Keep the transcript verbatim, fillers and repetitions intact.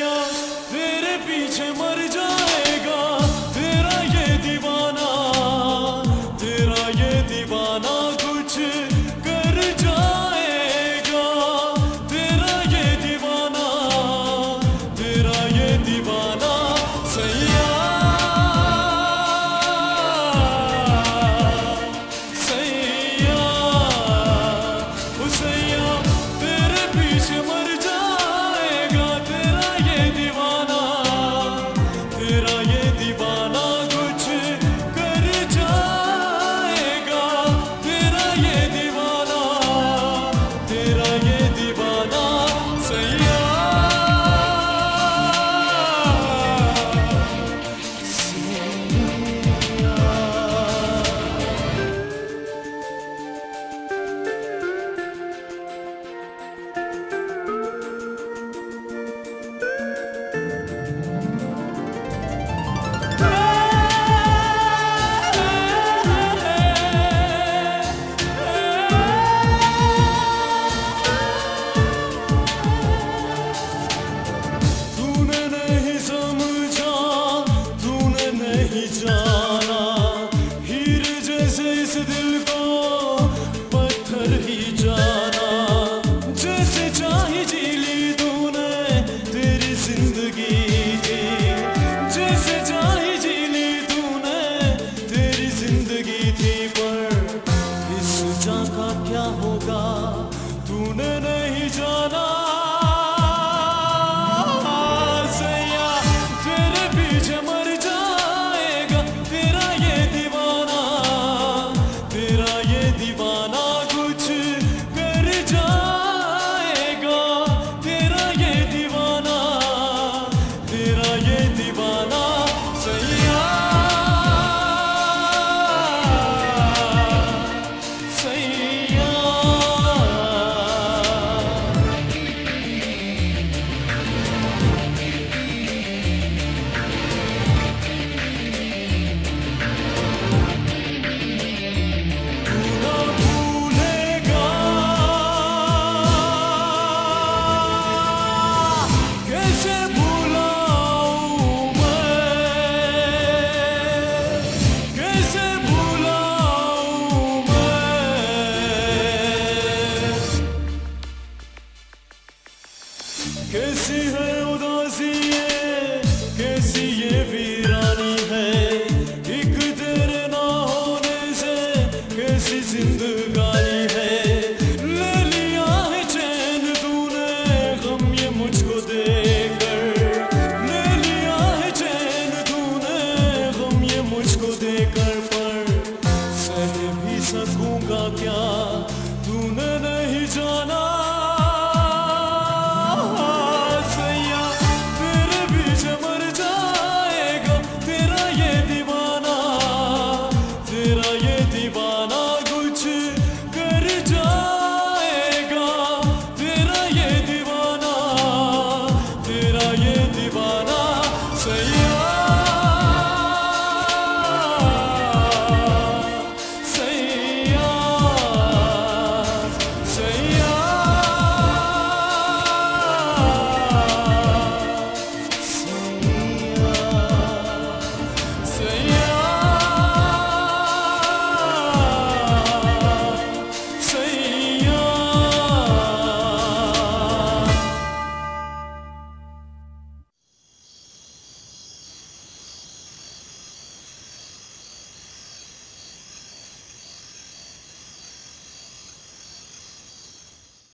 या तेरे पीछे मर जाए।